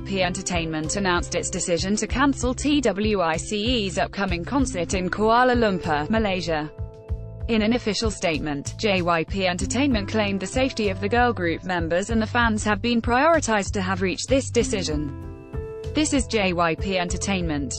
JYP Entertainment announced its decision to cancel TWICELAND's upcoming concert in Kuala Lumpur, Malaysia. In an official statement, JYP Entertainment claimed the safety of the girl group members and the fans have been prioritized to have reached this decision. This is JYP Entertainment.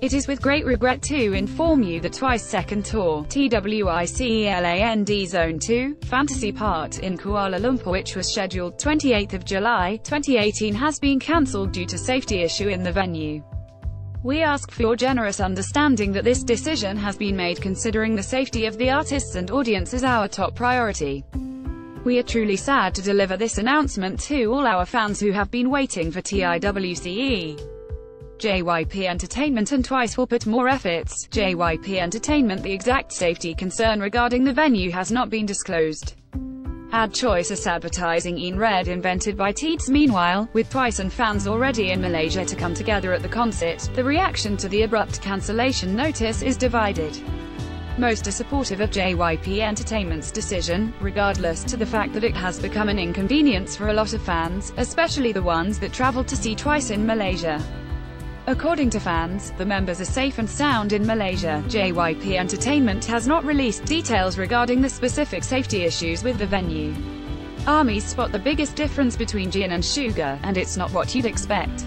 It is with great regret to inform you that TWICE's second tour, TWICELAND Zone 2, Fantasy Park in Kuala Lumpur, which was scheduled 28th of July, 2018 has been cancelled due to safety issue in the venue. We ask for your generous understanding that this decision has been made considering the safety of the artists and audience is our top priority. We are truly sad to deliver this announcement to all our fans who have been waiting for TWICE. JYP Entertainment and TWICE will put more efforts. JYP Entertainment: the exact safety concern regarding the venue has not been disclosed. Ad choices advertising in red invented by Teads. Meanwhile, with TWICE and fans already in Malaysia to come together at the concert, the reaction to the abrupt cancellation notice is divided. Most are supportive of JYP Entertainment's decision, regardless to the fact that it has become an inconvenience for a lot of fans, especially the ones that travelled to see TWICE in Malaysia. According to fans, the members are safe and sound in Malaysia. JYP Entertainment has not released details regarding the specific safety issues with the venue. ARMY spot the biggest difference between Jin and Suga, and it's not what you'd expect.